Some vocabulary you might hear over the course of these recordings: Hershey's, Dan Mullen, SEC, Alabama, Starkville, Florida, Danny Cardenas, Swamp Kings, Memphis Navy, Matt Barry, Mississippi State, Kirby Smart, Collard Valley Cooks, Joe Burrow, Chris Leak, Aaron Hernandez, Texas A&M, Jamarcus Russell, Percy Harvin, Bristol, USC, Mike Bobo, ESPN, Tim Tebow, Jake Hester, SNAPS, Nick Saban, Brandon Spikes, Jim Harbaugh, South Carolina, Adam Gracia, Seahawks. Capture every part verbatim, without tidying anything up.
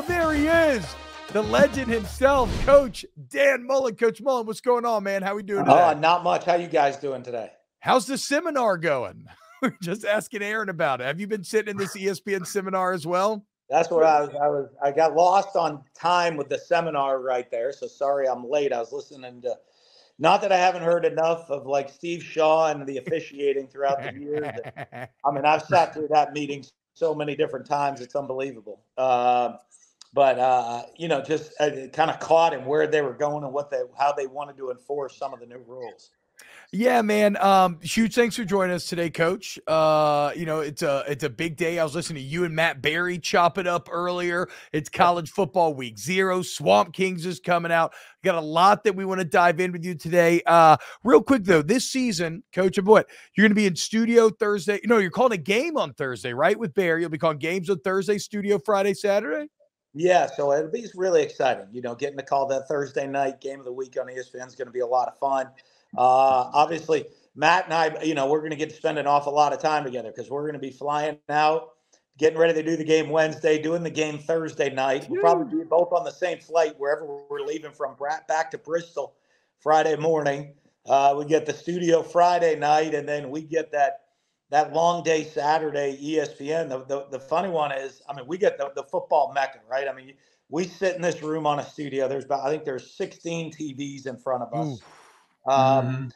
Oh, there he is. The legend himself, Coach Dan Mullen. Coach Mullen, what's going on, man? How we doing today? Uh, not much. How you guys doing today? How's the seminar going? We're just asking Aaron about it. Have you been sitting in this E S P N seminar as well? That's what I was, I was. I got lost on time with the seminar right there. So sorry I'm late. I was listening to, not that I haven't heard enough of like Steve Shaw and the officiating throughout the years. I mean, I've sat through that meeting so many different times. It's unbelievable. Uh, but, uh, you know, just uh, kind of caught in where they were going and what they, how they wanted to enforce some of the new rules. Yeah, man. Um, huge thanks for joining us today, Coach. Uh, you know, it's a it's a big day. I was listening to you and Matt Barry chop it up earlier. It's college football week zero. Swamp Kings is coming out. Got a lot that we want to dive in with you today. Uh, real quick though, this season, Coach, and boy, you're going to be in studio Thursday. No, you're calling a game on Thursday, right? With Barry, you'll be calling games on Thursday, studio Friday, Saturday. Yeah, so it'll be really exciting. You know, getting to call that Thursday night game of the week on E S P N is going to be a lot of fun. Uh, obviously Matt and I, you know, we're going to get to spend an awful lot of time together because we're going to be flying out, getting ready to do the game Wednesday, doing the game Thursday night. We'll probably be both on the same flight wherever we're leaving from, back to Bristol Friday morning. Uh, we get the studio Friday night, and then we get that, that long day Saturday E S P N. The, the, the funny one is, I mean, we get the, the football mecca, right? I mean, we sit in this room on a studio. There's about, I think there's sixteen T Vs in front of us. Ooh. Um, mm-hmm.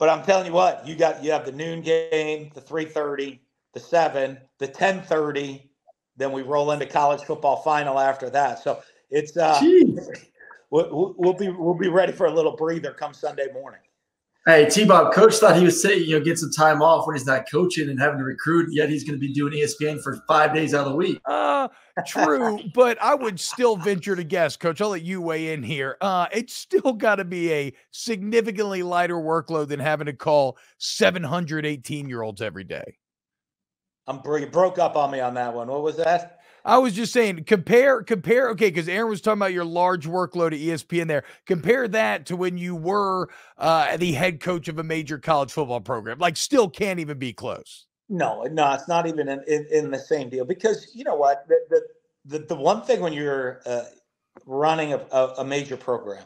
But I'm telling you what, you got, you have the noon game, the three thirty, the seven, the ten thirty, then we roll into college football final after that. So it's, uh, we'll, we'll be, we'll be ready for a little breather come Sunday morning. Hey, T-Bob, Coach thought he was sitting, you know, get some time off when he's not coaching and having to recruit, yet he's going to be doing E S P N for five days out of the week. Uh, true, but I would still venture to guess, Coach, I'll let you weigh in here. Uh, it's still got to be a significantly lighter workload than having to call seven hundred eighteen-year-olds every day. I'm you broke up on me on that one. What was that? I was just saying, compare, compare, okay, because Aaron was talking about your large workload at E S P N there. Compare that to when you were uh, the head coach of a major college football program. Like, still can't even be close. No, no, it's not even in, in, in the same deal. Because you know what? The, the, the, the one thing when you're uh, running a, a, a major program,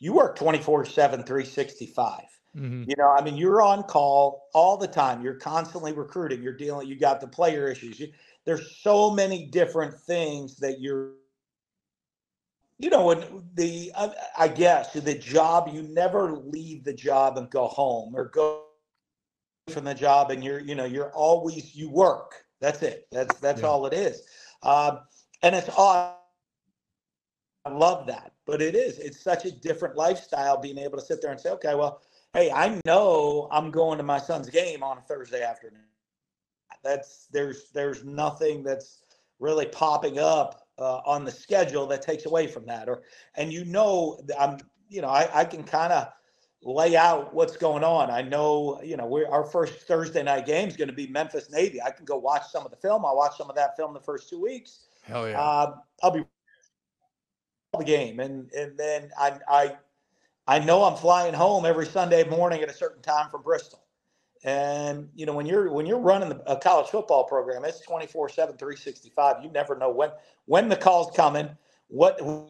you work twenty-four seven, three sixty-five. Mm-hmm. You know, I mean, you're on call all the time. You're constantly recruiting. You're dealing, you got the player issues. You, There's so many different things that you're, you know, when the, I, I guess the job, you never leave the job and go home or go from the job and you're, you know, you're always, you work. That's it. That's, that's yeah. all it is. Um, and it's all, I love that, but it is, it's such a different lifestyle being able to sit there and say, okay, well, hey, I know I'm going to my son's game on a Thursday afternoon. That's there's there's nothing that's really popping up uh, on the schedule that takes away from that. Or and you know I'm you know I, I can kind of lay out what's going on. I know you know we're, our first Thursday night game is going to be Memphis Navy. I can go watch some of the film. I watched some of that film the first two weeks. Hell yeah! Uh, I'll be the game and and then I I I know I'm flying home every Sunday morning at a certain time from Bristol. And, you know, when you're when you're running the, a college football program, it's twenty-four seven, three sixty-five. You never know when when the call's coming, what you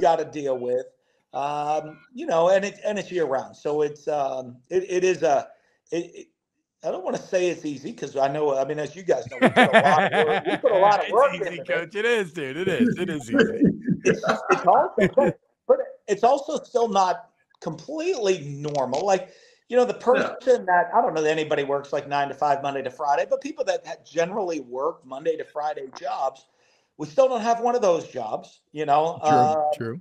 got to deal with, um, you know, and, it, and it's year round. So it's um, it, it is a it, it, I don't want to say it's easy because I know, I mean, as you guys know, we put a lot of work, we put a lot of work it's easy, in Coach. It. it is, dude. It is. It is easy. it's, it's also, but it's also still not completely normal. Like, you know, the person that, I don't know that anybody works like nine to five Monday to Friday, but people that generally work Monday to Friday jobs, we still don't have one of those jobs, you know. True, uh, true.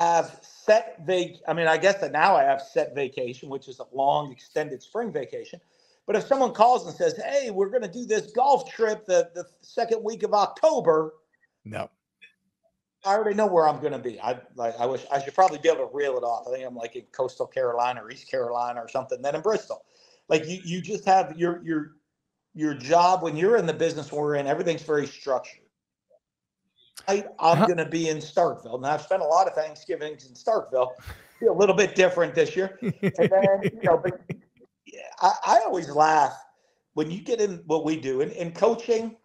I've set, vac I mean, I guess that now I have set vacation, which is a long extended spring vacation. But if someone calls and says, hey, we're going to do this golf trip the, the second week of October. No. I already know where I'm going to be. I like. I wish I should probably be able to reel it off. I think I'm like in coastal Carolina or East Carolina or something. Then in Bristol, like you, you just have your your your job when you're in the business we're in. Everything's very structured. I, I'm huh. going to be in Starkville, and I've spent a lot of Thanksgivings in Starkville. Feel a little bit different this year. And then you know, but I, I always laugh when you get in what we do in, in coaching.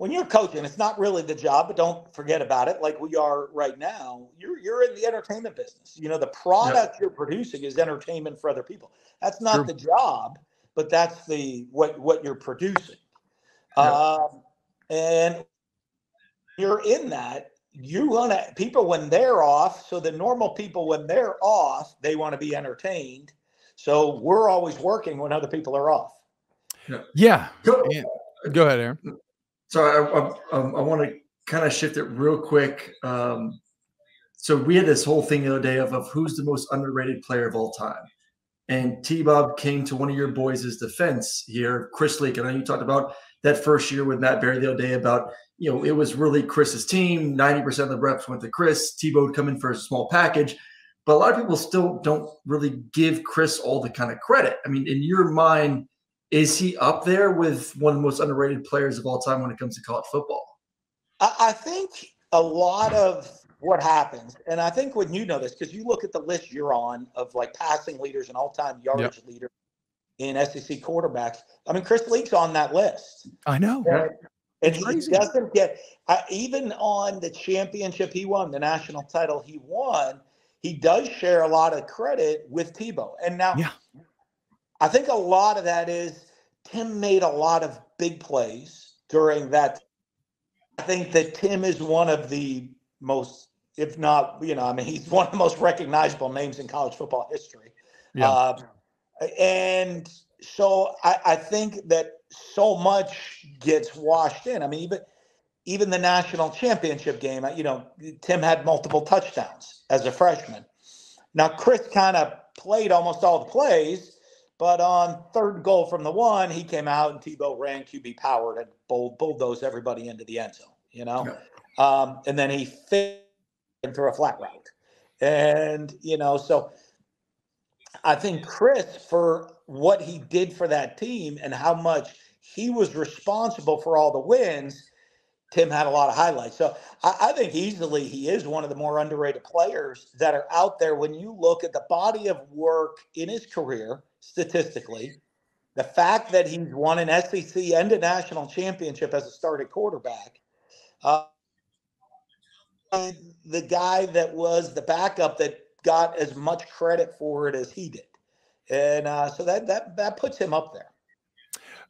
when you're coaching, it's not really the job, but don't forget about it. Like we are right now, you're you're in the entertainment business. You know, the product yeah. you're producing is entertainment for other people. That's not sure. the job, but that's the what what you're producing. Yeah. Um, and you're in that. You want to people when they're off. So the normal people when they're off, they want to be entertained. So we're always working when other people are off. Yeah. yeah. Go, Go ahead, Aaron. So I, I, I want to kind of shift it real quick. Um, so we had this whole thing the other day of, of who's the most underrated player of all time. And T-Bob came to one of your boys' defense here, Chris Leak. I know you talked about that first year with Matt Barry the other day about, you know, it was really Chris's team. ninety percent of the reps went to Chris. Tebow would come in for a small package. But a lot of people still don't really give Chris all the kind of credit. I mean, in your mind, is he up there with one of the most underrated players of all time when it comes to college football? I think a lot of what happens, and I think when you know this, because you look at the list you're on of like passing leaders and all-time yardage yep. leader in S E C quarterbacks. I mean, Chris Leak's on that list. I know. And, and he doesn't get – even on the championship he won, the national title he won, he does share a lot of credit with Tebow. And now yeah. I think a lot of that is Tim made a lot of big plays during that. I think that Tim is one of the most, if not, you know, I mean, he's one of the most recognizable names in college football history. Yeah. Uh, and so I, I think that so much gets washed in. I mean, even Even the national championship game, you know, Tim had multiple touchdowns as a freshman. Now, Chris kind of played almost all the plays, but on third and goal from the one, he came out and Tebow ran Q B powered and bull bulldozed everybody into the end zone, you know. Yeah. Um, and then he fit into a flat route. And, you know, so I think Chris, for what he did for that team and how much he was responsible for all the wins, Tim had a lot of highlights. So I, I think easily he is one of the more underrated players that are out there when you look at the body of work in his career, statistically, the fact that he's won an S E C and a national championship as a starting quarterback, uh, the guy that was the backup that got as much credit for it as he did. And uh, so that, that, that puts him up there.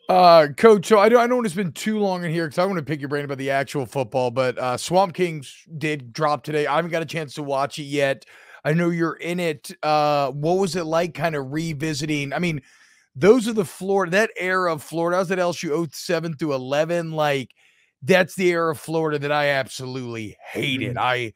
Uh, Coach, so I don't, I don't want to spend too long in here because I want to pick your brain about the actual football, but uh, Swamp Kings did drop today. I haven't got a chance to watch it yet. I know you're in it. Uh, what was it like kind of revisiting? I mean, those are the Florida, that era of Florida. I was at L S U oh seven through eleven. Like, that's the era of Florida that I absolutely hated. I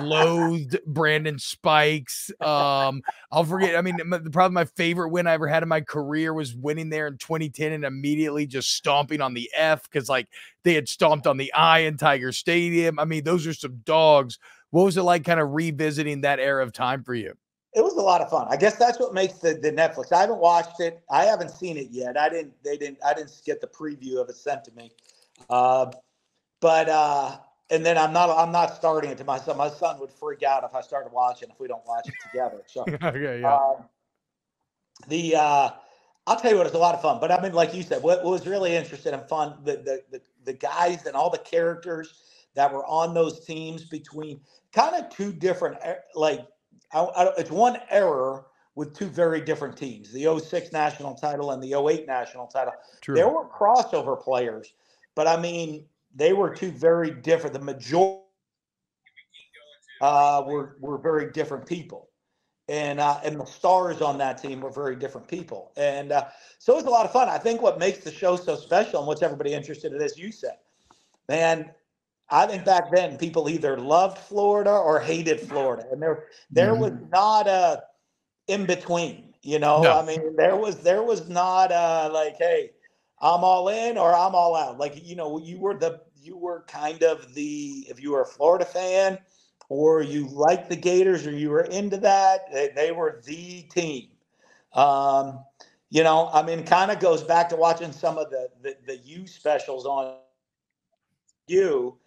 loathed Brandon Spikes. Um, I'll forget. I mean, the probably my favorite win I ever had in my career was winning there in twenty ten and immediately just stomping on the F because, like, they had stomped on the I in Tiger Stadium. I mean, those are some dogs. What was it like kind of revisiting that era of time for you? It was a lot of fun. I guess that's what makes the, the Netflix. I haven't watched it. I haven't seen it yet. I didn't, they didn't, I didn't get the preview of it sent to me. Uh, but, uh, and then I'm not, I'm not starting it to my son. My son would freak out if I started watching, if we don't watch it together. So, okay, yeah. um, the, uh, I'll tell you what, it's a lot of fun, but I mean, like you said, what, what was really interesting and fun, the, the, the, the guys and all the characters that were on those teams between kind of two different, like, I, I, it's one error with two very different teams, the oh six national title and the oh eight national title. True. There were crossover players. But, I mean, they were two very different. The majority uh, were, were very different people. And uh, and the stars on that team were very different people. And uh, so it was a lot of fun. I think what makes the show so special and what's everybody interested in, as you said, man, I think back then people either loved Florida or hated Florida. And there there mm-hmm. was not a in-between, you know. No. I mean, there was, there was not a, like, hey, I'm all in or I'm all out. Like, you know, you were the, you were kind of the, if you were a Florida fan or you liked the Gators or you were into that, they, they were the team. Um, you know, I mean, kind of goes back to watching some of the, the, the U specials on you.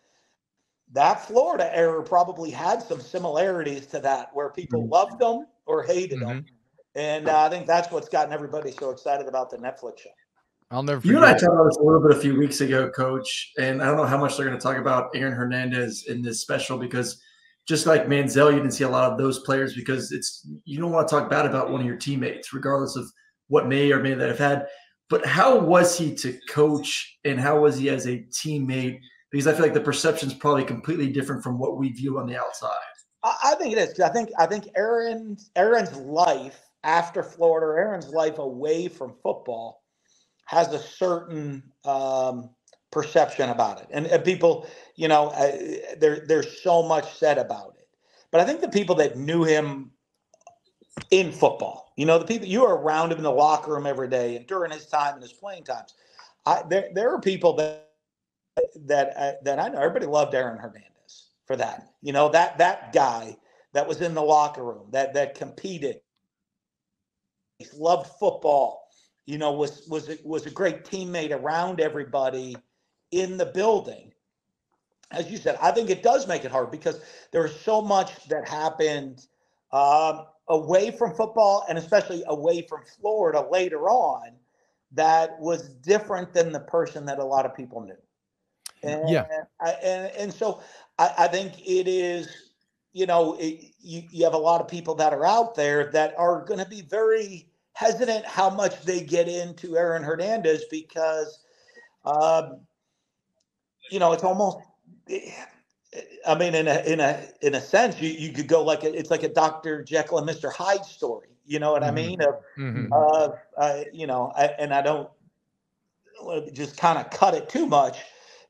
That Florida era probably had some similarities to that where people loved them or hated mm-hmm. them. And uh, I think that's what's gotten everybody so excited about the Netflix show. I'll never forget. You and I talked about this a little bit a few weeks ago, Coach, and I don't know how much they're going to talk about Aaron Hernandez in this special because just like Manziel, you didn't see a lot of those players because it's you don't want to talk bad about one of your teammates, regardless of what may or may not have had. But how was he to coach and how was he as a teammate? Because I feel like the perception is probably completely different from what we view on the outside. I think it is. I think I think Aaron's Aaron's life after Florida, Aaron's life away from football, has a certain um, perception about it, and, and people, you know, uh, there there's so much said about it. But I think the people that knew him in football, you know, the people you are around him in the locker room every day and during his time and his playing times, I, there there are people that that uh, that I know. Everybody loved Aaron Hernandez for that. You know, that that guy that was in the locker room, that that competed, loved football, you know, was was was a great teammate around everybody in the building. As you said, I think it does make it hard because there was so much that happened um, away from football and especially away from Florida later on that was different than the person that a lot of people knew. And, yeah. I, and, and so I, I think it is, you know, it, you, you have a lot of people that are out there that are going to be very hesitant how much they get into Aaron Hernandez because, um, you know, it's almost, I mean, in a, in a, in a sense, you, you could go like, a, it's like a Doctor Jekyll and Mister Hyde story, you know what mm-hmm. I mean? Of, mm-hmm. uh, uh, you know, I, and I don't just kind of cut it too much.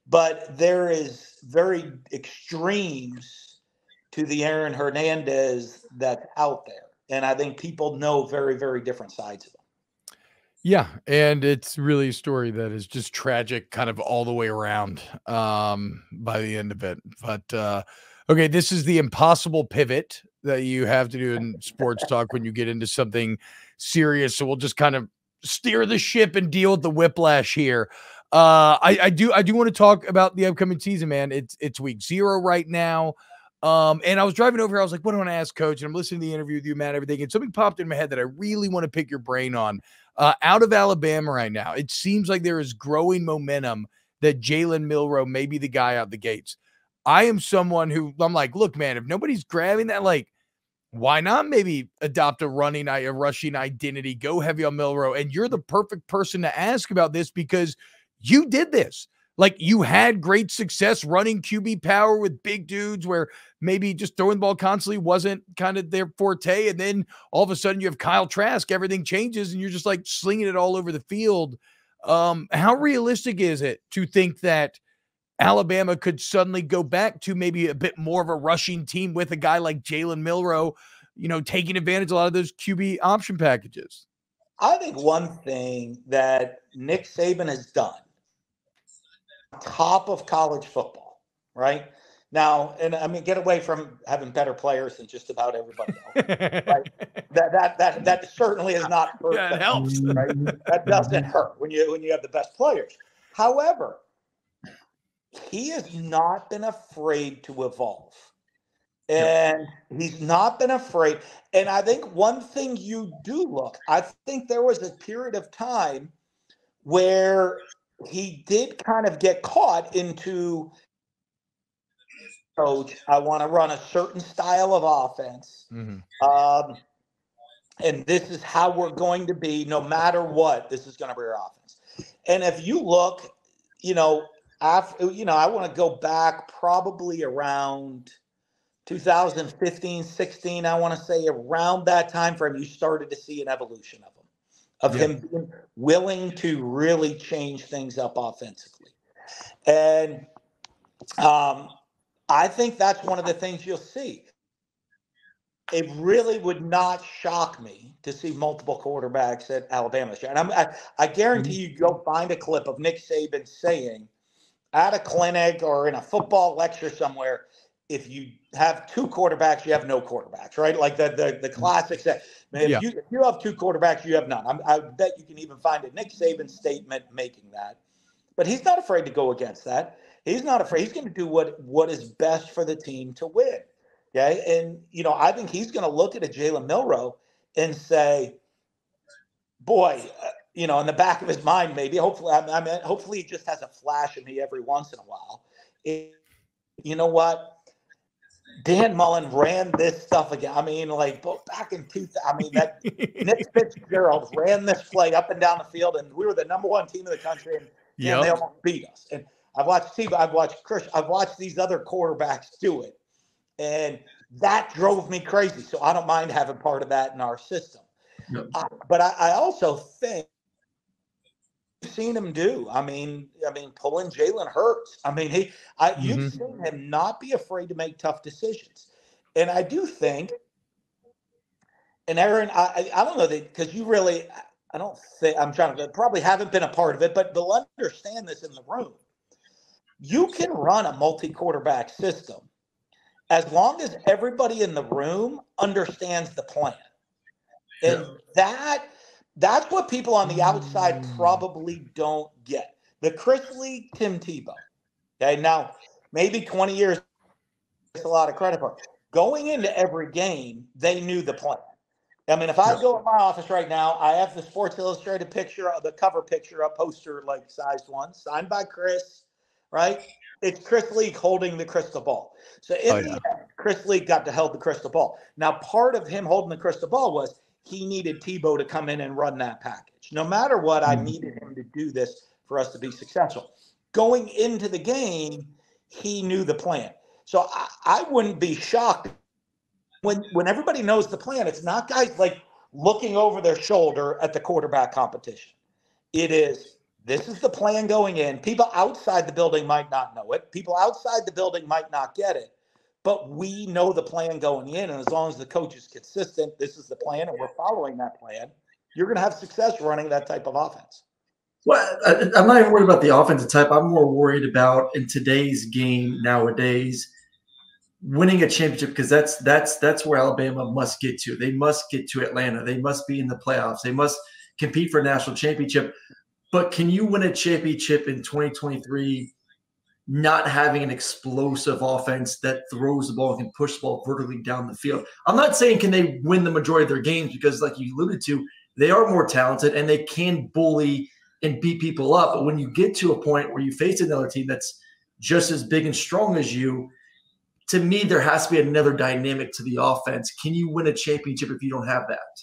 But there is very extremes to the Aaron Hernandez that's out there. And I think people know very, very different sides of him. Yeah. And it's really a story that is just tragic kind of all the way around um, by the end of it. But, uh, okay, this is the impossible pivot that you have to do in sports talk when you get into something serious. So we'll just kind of steer the ship and deal with the whiplash here. Uh, I, I do, I do want to talk about the upcoming season, man. It's, it's week zero right now. Um, and I was driving over here. I was like, what do I want to ask Coach? And I'm listening to the interview with you, Matt, everything. And something popped in my head that I really want to pick your brain on, uh, out of Alabama right now. It seems like there is growing momentum that Jalen Milroe may be the guy out the gates. I am someone who I'm like, look, man, if nobody's grabbing that, like, why not maybe adopt a running, a rushing identity, go heavy on Milroe. And you're the perfect person to ask about this because you did this. Like, you had great success running Q B power with big dudes where maybe just throwing the ball constantly wasn't kind of their forte. And then all of a sudden you have Kyle Trask, everything changes and you're just like slinging it all over the field. Um, how realistic is it to think that Alabama could suddenly go back to maybe a bit more of a rushing team with a guy like Jalen Milroe, you know, taking advantage of a lot of those Q B option packages? I think one thing that Nick Saban has done top of college football right now, and I mean, get away from having better players than just about everybody else. Right? That that that that certainly is not hurt. Yeah, it helps. Right? That doesn't hurt when you when you have the best players. However, he has not been afraid to evolve, and no. he's not been afraid. And I think one thing you do look, I think there was a period of time where he did kind of get caught into, coach, I want to run a certain style of offense. Mm-hmm. um, and this is how we're going to be, no matter what, this is going to be our offense. And if you look, you know, after, you know, I want to go back probably around two thousand fifteen, sixteen, I want to say around that time frame, you started to see an evolution of him. Of yeah. him being willing to really change things up offensively. And um, I think that's one of the things you'll see. It really would not shock me to see multiple quarterbacks at Alabama. And I'm, I, I guarantee you go find a clip of Nick Saban saying at a clinic or in a football lecture somewhere, if you have two quarterbacks, you have no quarterbacks, right? Like the the, the classic set. If, yeah. you, if you have two quarterbacks, you have none. I'm, I bet you can even find a Nick Saban statement making that. But he's not afraid to go against that. He's not afraid. He's going to do what what is best for the team to win. Okay, and you know, I think he's going to look at a Jalen Milroe and say, "Boy, you know, in the back of his mind, maybe, hopefully, I mean, hopefully he just has a flash in me every once in a while. It, you know what? Dan Mullen ran this stuff again. I mean, like back in two thousand, I mean, that Nick Fitzgerald ran this play up and down the field, and we were the number one team in the country, and yep. man, they almost beat us. And I've watched Tebow, I've watched Chris, I've watched these other quarterbacks do it, and that drove me crazy. So I don't mind having part of that in our system. Yep. Uh, but I, I also think seen him do. I mean, I mean, pulling Jalen Hurts. I mean, he. I, mm-hmm. You've seen him not be afraid to make tough decisions, and I do think. And Aaron, I I don't know that because you really, I don't think I'm trying to probably haven't been a part of it, but they'll understand this in the room. You can run a multi-quarterback system as long as everybody in the room understands the plan, and yeah. that. That's what people on the outside probably don't get. The Chris Leak, Tim Tebow. Okay, now maybe twenty years is a lot of credit for it. Going into every game, they knew the plan. I mean, if I go in my office right now, I have the Sports Illustrated picture, the cover picture, a poster like sized one, signed by Chris, right? It's Chris Leak holding the crystal ball. So if oh, yeah. Chris Leak got to hold the crystal ball. Now, part of him holding the crystal ball was he needed Tebow to come in and run that package. No matter what, I needed him to do this for us to be successful. Going into the game, he knew the plan. So I, I wouldn't be shocked when when everybody knows the plan. It's not guys like looking over their shoulder at the quarterback competition. It is, this is the plan going in. People outside the building might not know it. People outside the building might not get it. But we know the plan going in, and as long as the coach is consistent, this is the plan, and we're following that plan, you're going to have success running that type of offense. Well, I, I'm not even worried about the offensive type. I'm more worried about in today's game nowadays winning a championship, because that's that's that's where Alabama must get to. They must get to Atlanta. They must be in the playoffs. They must compete for a national championship. But can you win a championship in twenty twenty-three not having an explosive offense that throws the ball and can push the ball vertically down the field? I'm not saying can they win the majority of their games, because like you alluded to, they are more talented and they can bully and beat people up. But when you get to a point where you face another team that's just as big and strong as you, to me, there has to be another dynamic to the offense. Can you win a championship if you don't have that?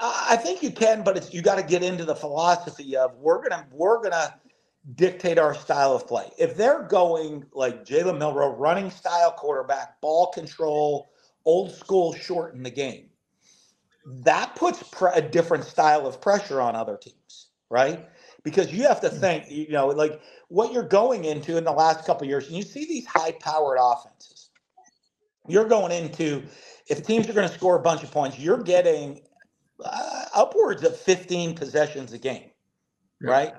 I think you can, but it's, you got to get into the philosophy of we're going to, we're going to, dictate our style of play. If they're going like Jalen Milroe, running style quarterback, ball control, old school, short in the game, that puts pre- a different style of pressure on other teams, right? Because you have to think, you know, like what you're going into in the last couple of years, and you see these high-powered offenses. You're going into, if teams are going to score a bunch of points, you're getting uh, upwards of fifteen possessions a game, yeah. right?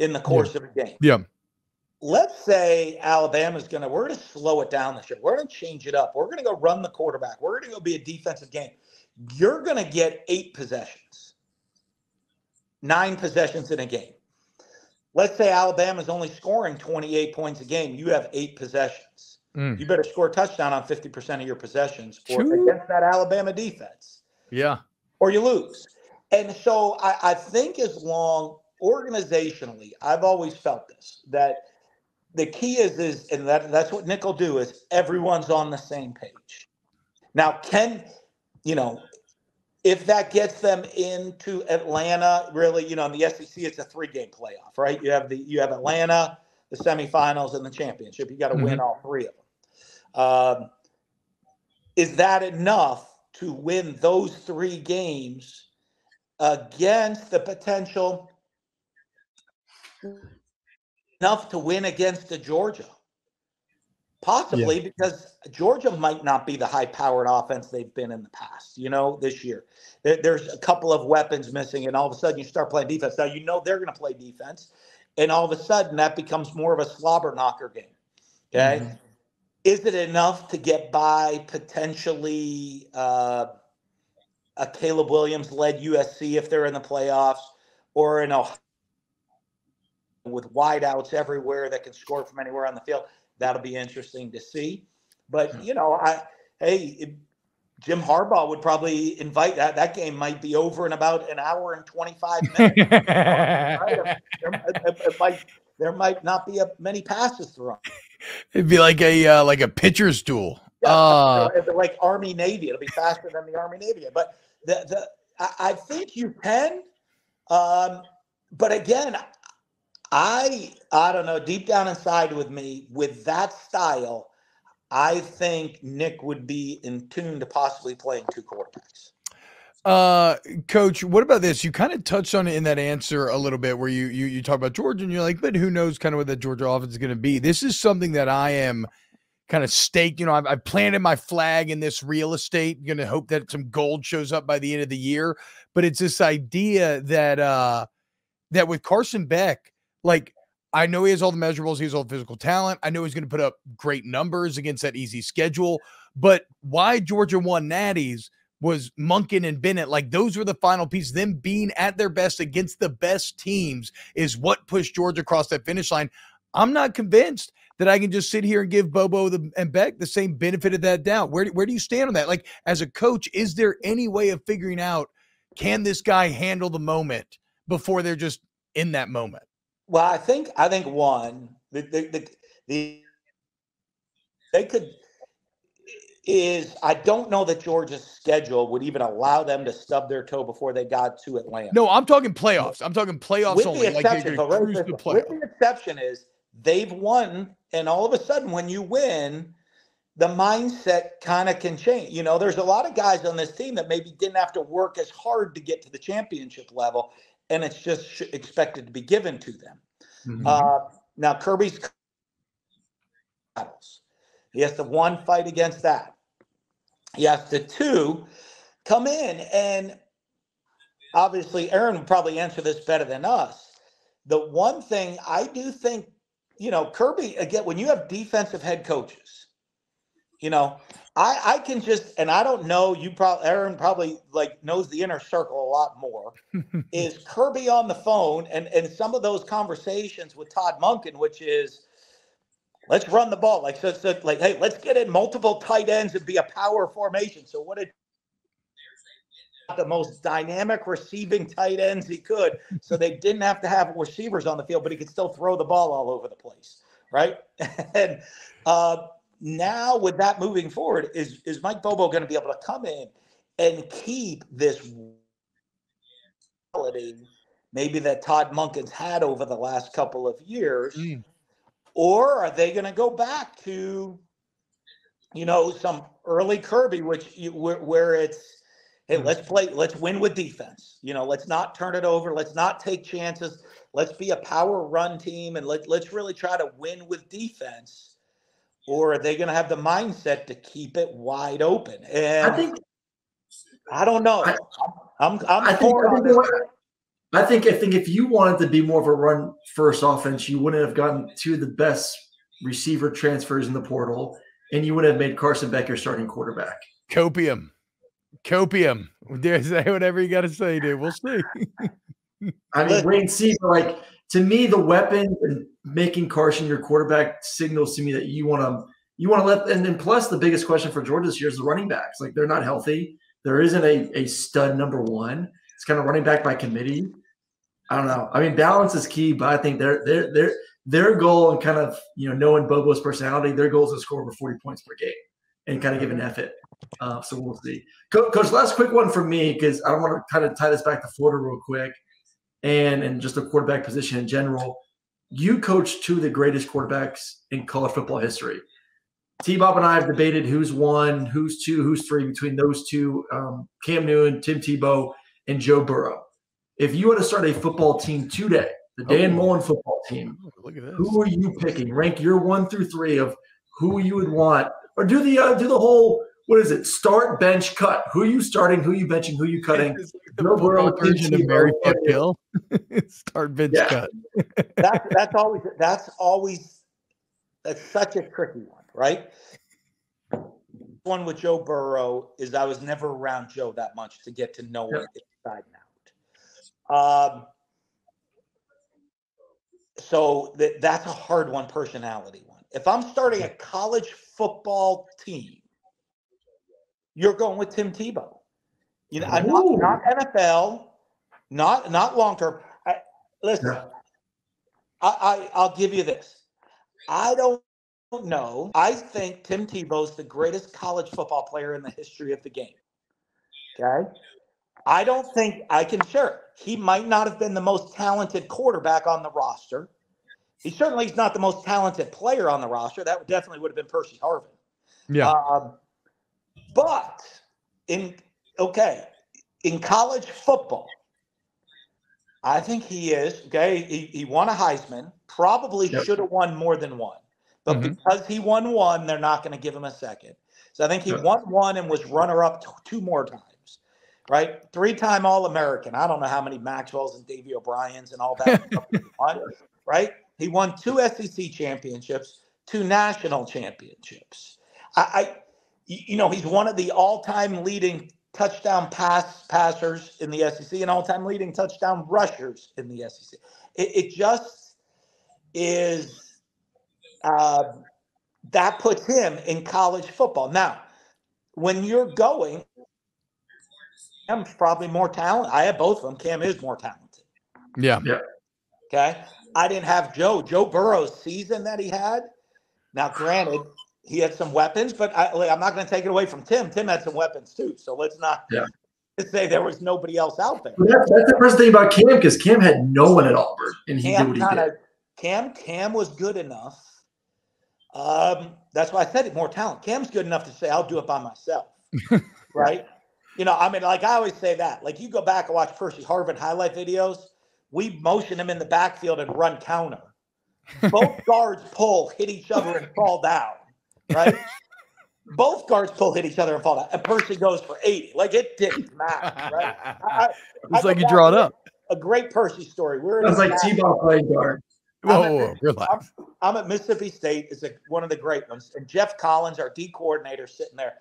in the course yeah. of a game. Yeah. Let's say Alabama's going to, we're going to slow it down this year. We're going to change it up. We're going to go run the quarterback. We're going to go be a defensive game. You're going to get eight possessions, nine possessions in a game. Let's say Alabama's only scoring twenty-eight points a game. You have eight possessions. Mm. You better score a touchdown on fifty percent of your possessions or against that Alabama defense. Yeah. Or you lose. And so I, I think as long organizationally, I've always felt this, that the key is, is and that, that's what Nick will do, is everyone's on the same page. Now, can, you know, if that gets them into Atlanta, really, you know, in the S E C, it's a three-game playoff, right? You have the you have Atlanta, the semifinals, and the championship. You got to mm-hmm. win all three of them. Um, is that enough to win those three games against the potential – enough to win against the Georgia? Possibly, yeah. because Georgia might not be the high-powered offense they've been in the past, you know, this year. There, there's a couple of weapons missing, and all of a sudden you start playing defense. Now, you know they're going to play defense, and all of a sudden that becomes more of a slobber knocker game, okay? Mm-hmm. Is it enough to get by potentially uh, a Caleb Williams-led U S C if they're in the playoffs, or in Ohio with wideouts everywhere that can score from anywhere on the field? That'll be interesting to see. But, you know, I hey, it, Jim Harbaugh would probably invite that. That game might be over in about an hour and twenty-five minutes. there, there, might, there might not be a, many passes thrown. It'd be like a uh, like a pitcher's duel. Yeah, uh, it'd be like Army Navy. It'll be faster than the Army Navy. But the the I, I think you can. Um, but again, I I don't know. Deep down inside with me, with that style, I think Nick would be in tune to possibly playing two quarterbacks. Uh, Coach, what about this? You kind of touched on it in that answer a little bit where you, you, you talk about Georgia and you're like, but who knows kind of what that Georgia offense is going to be. This is something that I am kind of staked. You know, I've, I've planted my flag in this real estate. I'm going to hope that some gold shows up by the end of the year. But it's this idea that, uh, that with Carson Beck, like, I know he has all the measurables. He has all the physical talent. I know he's going to put up great numbers against that easy schedule. But why Georgia won natties was Munkin and Bennett. Like, those were the final pieces. Them being at their best against the best teams is what pushed Georgia across that finish line. I'm not convinced that I can just sit here and give Bobo the, and Beck the same benefit of that doubt. Where, where do you stand on that? Like, as a coach, is there any way of figuring out, can this guy handle the moment before they're just in that moment? Well, I think I think one the the, the the they could is I don't know that Georgia's schedule would even allow them to stub their toe before they got to Atlanta. No, I'm talking playoffs. I'm talking playoffs with only. The exception, like right, the playoff. With the exception is they've won, and all of a sudden, when you win, the mindset kind of can change. You know, there's a lot of guys on this team that maybe didn't have to work as hard to get to the championship level, and it's just expected to be given to them. Mm-hmm. Uh, now, Kirby's battles. He has to, one, fight against that. He has to, two, come in. And obviously, Aaron will probably answer this better than us. The one thing I do think, you know, Kirby, again, when you have defensive head coaches, you know, I, I can just, and I don't know, you probably, Aaron probably like knows the inner circle a lot more, is Kirby on the phone and, and some of those conversations with Todd Munkin, which is, let's run the ball. Like, so, so like, hey, let's get in multiple tight ends and be a power formation. So what did the most dynamic receiving tight ends he could. So they didn't have to have receivers on the field, but he could still throw the ball all over the place. Right. and, uh, Now, with that moving forward, is is Mike Bobo going to be able to come in and keep this quality maybe that Todd Munkin's had over the last couple of years, mm. or are they going to go back to, you know, some early Kirby, which you, where, where it's, hey, mm. let's play, let's win with defense. You know, let's not turn it over, let's not take chances, let's be a power run team, and let let's really try to win with defense. Or are they going to have the mindset to keep it wide open? And I think I don't know. I, I'm I'm. I think, I, think I think I think if you wanted to be more of a run first offense, you wouldn't have gotten two of the best receiver transfers in the portal, and you would have made Carson Beck your starting quarterback. Copium, copium. Say whatever you got to say, dude. We'll see. I mean, wait and see. Like. To me, the weapon and making Carson your quarterback signals to me that you want to you want to let. And then plus, the biggest question for Georgia this year is the running backs. Like, they're not healthy. There isn't a a stud number one. It's kind of running back by committee. I don't know. I mean, balance is key, but I think their their their their goal, and kind of, you know, knowing Bobo's personality, their goal is to score over forty points per game and kind of give an effort. Uh, so we'll see. Co Coach, last quick one for me, because I want to kind of tie this back to Florida real quick. And, and just the quarterback position in general, you coach two of the greatest quarterbacks in college football history. T-Bob and I have debated who's one, who's two, who's three between those two, um, Cam Newton, Tim Tebow, and Joe Burrow. If you were to start a football team today, the Dan Mullen football team, who are you picking? Rank your one through three of who you would want, or do the uh, do the whole – what is it? Start, bench, cut. Who are you starting? Who are you benching? Who are you cutting? Like the no world version of Mary Fuck Hill. Start, bench, yeah. cut. that's that's always that's always that's such a tricky one, right? One with Joe Burrow is I was never around Joe that much to get to know him inside and out. Um, so that that's a hard one, personality one. If I'm starting a college football team. you're going with Tim Tebow. You know, Ooh. not not N F L, not not long term. I, listen, yeah. I, I I'll give you this. I don't know. I think Tim Tebow's the greatest college football player in the history of the game. Okay, I don't think I can share it. He might not have been the most talented quarterback on the roster. He certainly is not the most talented player on the roster. That definitely would have been Percy Harvin. Yeah, um, but in okay in college football, I think he is okay. He, he won a Heisman. Probably yep. should have won more than one, but mm-hmm. because he won one, they're not going to give him a second. So I think he yep. won one and was runner-up t- two more times. Right, three-time All-American. I don't know how many Maxwells and Davey O'Briens and all that. he won, right, he won two S E C championships, two national championships. I, I, you know, he's one of the all-time leading touchdown pass passers in the S E C and all-time leading touchdown rushers in the S E C. It, it just is uh, that puts him in college football. Now, when you're going. Cam's probably more talented. I have both of them. Cam is more talented. Yeah. yeah. Okay. I didn't have Joe. Joe Burrow's season that he had. Now, granted, he had some weapons, but I, I'm not going to take it away from Tim. Tim had some weapons too. So let's not yeah. say there was nobody else out there. That's, that's the first thing about Cam, because Cam had no one at Auburn, and he Cam did what he did. A, Cam, Cam was good enough. Um, that's why I said it, more talent. Cam's good enough to say, I'll do it by myself. Right? You know, I mean, like I always say that. Like, you go back and watch Percy Harvin highlight videos. We motion him in the backfield and run counter. Both guards pull, hit each other, and fall down. Right? Both guards pull, hit each other, and fall down. And Percy goes for eighty. Like, it didn't matter. Right? I, it's I like you draw it up. A great Percy story. We're That's like T-ball playing guard. Whoa, whoa, whoa. Relax. I'm, I'm at Mississippi State. It's a, one of the great ones. And Jeff Collins, our D coordinator, sitting there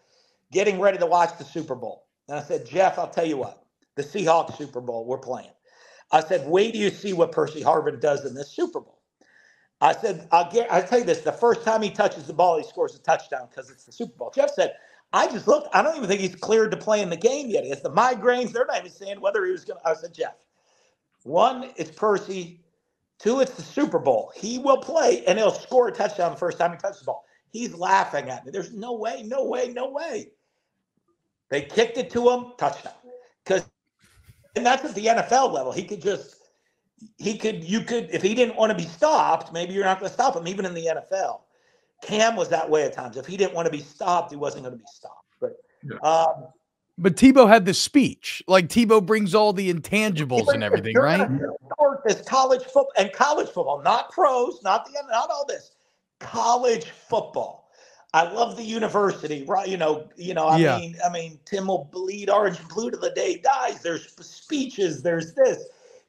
getting ready to watch the Super Bowl. And I said, Jeff, I'll tell you what, the Seahawks Super Bowl, we're playing. I said, wait till you see what Percy Harvin does in this Super Bowl. I said, I'll, get, I'll tell you this, the first time he touches the ball, he scores a touchdown because it's the Super Bowl. Jeff said, I just looked, I don't even think he's cleared to play in the game yet. He has the migraines. They're not even saying whether he was going to. I said, Jeff, one, it's Percy. Two, it's the Super Bowl. He will play, and he'll score a touchdown the first time he touches the ball. He's laughing at me. There's no way, no way, no way. They kicked it to him, touchdown. Because, and that's at the N F L level. He could just, he could, you could, if he didn't want to be stopped, maybe you're not going to stop him, even in the N F L. Cam was that way at times. If he didn't want to be stopped, he wasn't going to be stopped. But, yeah. um, but Tebow had the speech. Like, Tebow brings all the intangibles and everything, right? Start this college football, and college football, not pros, not the, not all this, college football. I love the university, right? You know, you know. I yeah. mean, I mean, Tim will bleed orange and blue to the day he dies. There's speeches. There's this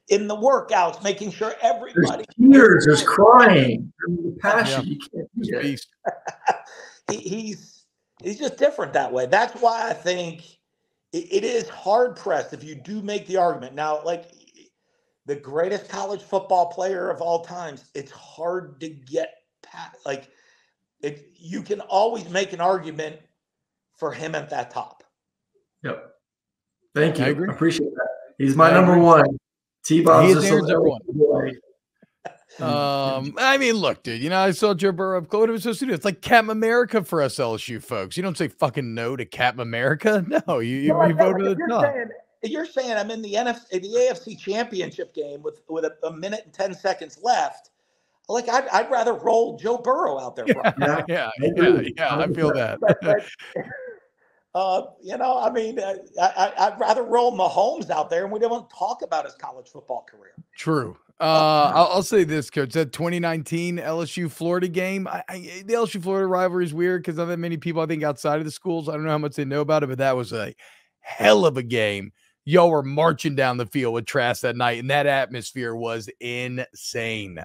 in the workouts, making sure everybody. There's tears. There's crying. There's passion. Yeah. You can't do that. he, he's he's just different that way. That's why I think it, it is hard pressed if you do make the argument now, like the greatest college football player of all times. It's hard to get past, like. It, you can always make an argument for him at that top. Yep. Thank you. I agree. Appreciate that. He's my I number agree. one. T-Bob is number one. Um, I mean, look, dude, you know, I saw Joe Burrow up close. It was so stupid. It's like Captain America for us L S U folks. You don't say fucking no to Captain America. No, you, you, no, you vote to the top. Saying, you're saying I'm in the N F C, the A F C championship game with, with a, a minute and ten seconds left. Like, I'd, I'd rather roll Joe Burrow out there. Yeah, right yeah, yeah, yeah, I feel that. but, but, uh, you know, I mean, I, I, I'd rather roll Mahomes out there, and we don't talk about his college football career. True. Uh, I'll, I'll say this, Coach. That twenty nineteen L S U Florida game, I, I, the L S U Florida rivalry is weird because not that many people, I think, outside of the schools, I don't know how much they know about it, but that was a hell of a game. Y'all were marching down the field with Trask that night, and that atmosphere was insane.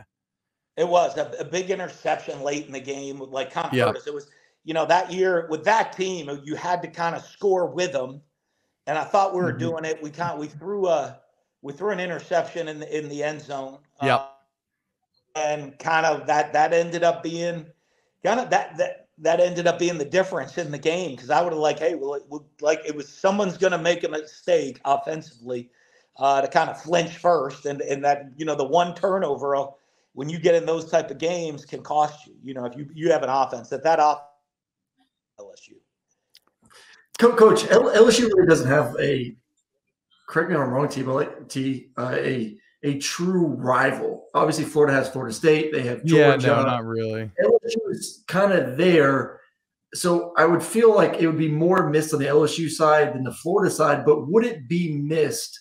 It was a, a big interception late in the game, like Cam yeah. Curtis. It was, you know, that year with that team, you had to kind of score with them, and I thought we were mm-hmm. doing it. We kind of, we threw a we threw an interception in the in the end zone. Yeah, um, and kind of that that ended up being kind of that that that ended up being the difference in the game, because I would have like, hey, well, it, like it was someone's going to make a mistake offensively uh, to kind of flinch first, and and that, you know, the one turnover when you get in those type of games can cost you. You know, if you you have an offense that that off L S U. Coach, L S U really doesn't have a, correct me if I'm wrong, T, but like T, uh, a a true rival. Obviously, Florida has Florida State. They have Georgia. Yeah, no, not really. L S U is kind of there. So I would feel like it would be more missed on the L S U side than the Florida side, but would it be missed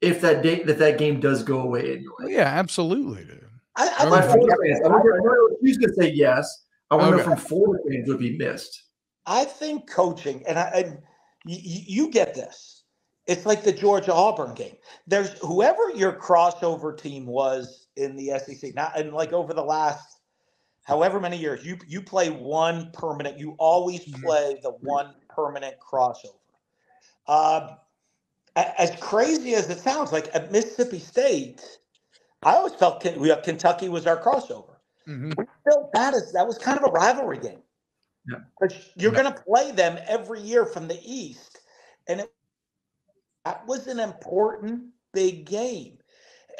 if that day, that that game does go away anyway? Yeah, absolutely, dude. I, I, I, I Florida fans, I'm going to say yes. I wonder okay. from Florida fans would be missed. I think coaching, and I, I you, you get this. It's like the Georgia-Auburn game. There's whoever your crossover team was in the S E C, not, and like over the last however many years, you you play one permanent. You always play the one permanent crossover. Uh, as crazy as it sounds, like at Mississippi State, I always felt Kentucky was our crossover. Mm-hmm. We felt that as that was kind of a rivalry game. Yeah. But you're yeah. going to play them every year from the East, and it, that was an important big game.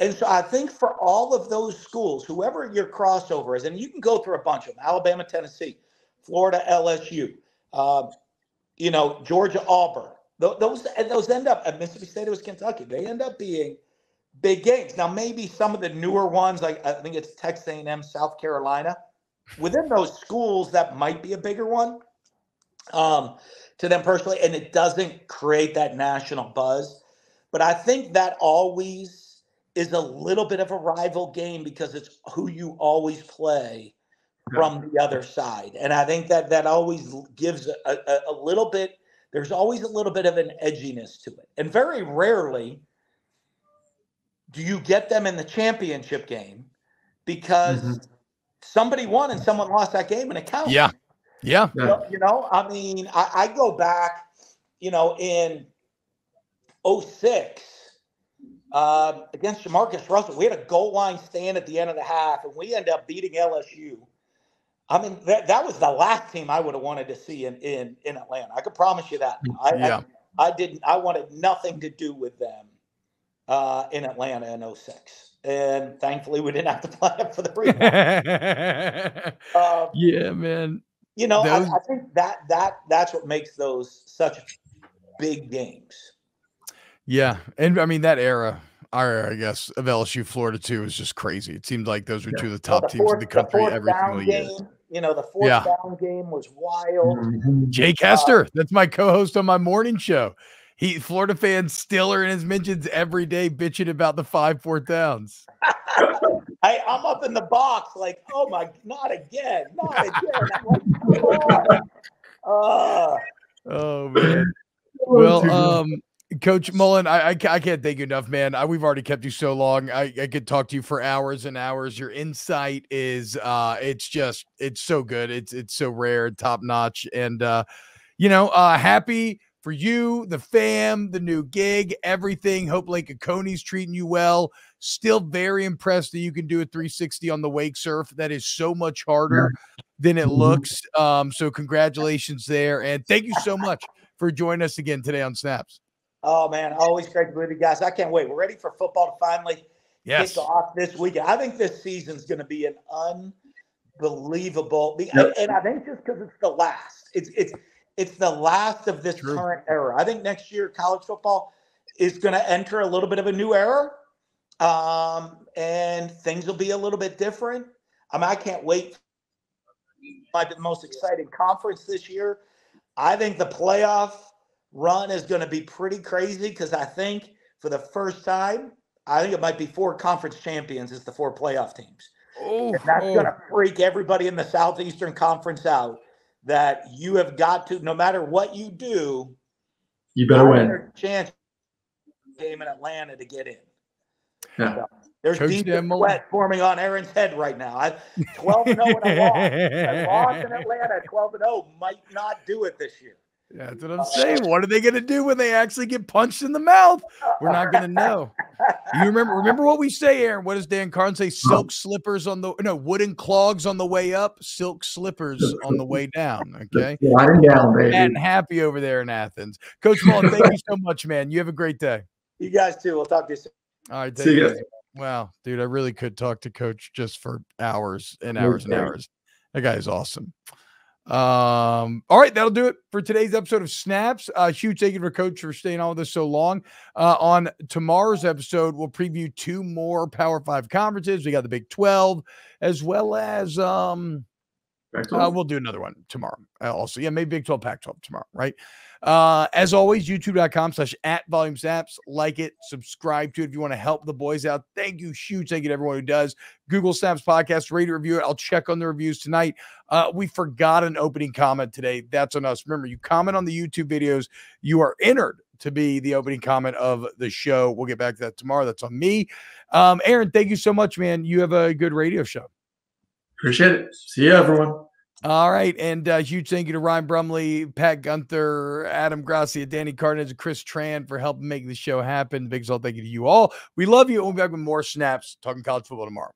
And so I think for all of those schools, whoever your crossover is, and you can go through a bunch of them: Alabama, Tennessee, Florida, L S U, uh, you know, Georgia, Auburn. Th those and those end up at Mississippi State. It was Kentucky. They end up being big games. Now maybe some of the newer ones, like I think it's Texas A and M, South Carolina. Within those schools, that might be a bigger one um, to them personally, and it doesn't create that national buzz. But I think that always is a little bit of a rival game because it's who you always play from the other side. And I think that that always gives a, a, a little bit – there's always a little bit of an edginess to it. And very rarely do you get them in the championship game because mm-hmm. – somebody won and someone lost that game, and it counts. Yeah, yeah. You know, you know I mean, I, I go back, you know, in oh six uh, against Jamarcus Russell. We had a goal line stand at the end of the half, and we ended up beating L S U. I mean, that, that was the last team I would have wanted to see in, in, in Atlanta. I could promise you that. I, yeah. I, I didn't. I wanted nothing to do with them uh, in Atlanta in oh six. And thankfully, we didn't have to play up for the rebound. um, yeah, man. You know, was... I, I think that that that's what makes those such big games. Yeah, and I mean that era, our era, I guess, of L S U Florida too is just crazy. It seemed like those were yeah. two of the top well, the fourth, teams in the country the every single year. You know, the fourth yeah. down game was wild. Mm-hmm. Jake Hester, uh, that's my co-host on my morning show. He Florida fans still are in his mentions every day bitching about the five fourth downs. I, I'm up in the box like, oh my, not again, not again. Like, oh. Uh, oh man. Well, um, Coach Mullen, I, I I can't thank you enough, man. I, we've already kept you so long. I, I could talk to you for hours and hours. Your insight is uh, it's just it's so good. It's it's so rare, top notch, and uh, you know, uh, happy. For you, the fam, the new gig, everything. Hope Lake Oconee's treating you well. Still very impressed that you can do a three sixty on the wake surf. That is so much harder than it looks. Um, so congratulations there. And thank you so much for joining us again today on Snaps. Oh, man, always great to be with you guys. I can't wait. We're ready for football to finally yes. kick off this weekend. I think this season's going to be an unbelievable yep. – and I think just because it's the last. It's it's – It's the last of this True. current era. I think next year college football is going to enter a little bit of a new era, um, and things will be a little bit different. I mean, I can't wait. Might be the most exciting conference this year. I think the playoff run is going to be pretty crazy because I think for the first time, I think it might be four conference champions as the four playoff teams. Oh, and that's oh. going to freak everybody in the Southeastern Conference out. That you have got to, no matter what you do, you better win. A chance game in Atlanta to get in. Yeah. So there's Coach deep Dan sweat forming on Aaron's head right now. I twelve and oh and I lost. I lost in Atlanta. twelve and oh might not do it this year. That's what I'm saying. What are they going to do when they actually get punched in the mouth? We're not going to know. You remember remember what we say, Aaron? What does Dan Carlin say? Silk slippers on the – no, wooden clogs on the way up, silk slippers on the way down, okay? Sliding down, baby. And happy over there in Athens. Coach Mullen, thank you so much, man. You have a great day. You guys too. We'll talk to you soon. All right. See you guys. Wow, dude, I really could talk to Coach just for hours and hours and hours. That guy is awesome. Um, all right, that'll do it for today's episode of Snaps. Uh, huge thank you for Coach for staying on with us so long. Uh, on tomorrow's episode, we'll preview two more Power Five conferences. We got the Big twelve, as well as um, uh, we'll do another one tomorrow. Also, yeah, maybe Big twelve, Pac twelve tomorrow, right? Uh, as always, youtube dot com slash at volume snaps. Like it, subscribe to it if you want to help the boys out. Thank you, huge thank you to everyone who does. Google Snaps Podcast, rate, review it. I'll check on the reviews tonight. Uh, we forgot an opening comment today. That's on us. Remember, you comment on the YouTube videos, you are entered to be the opening comment of the show. We'll get back to that tomorrow. That's on me. Um, Aaron, thank you so much, man. You have a good radio show. Appreciate it. See you, everyone. All right, and uh, huge thank you to Ryan Brumley, Pat Gunther, Adam Gracia, Danny Cardenas, and Chris Tran for helping make the show happen. Big thank you to you all. We love you. We'll be back with more Snaps, talking college football tomorrow.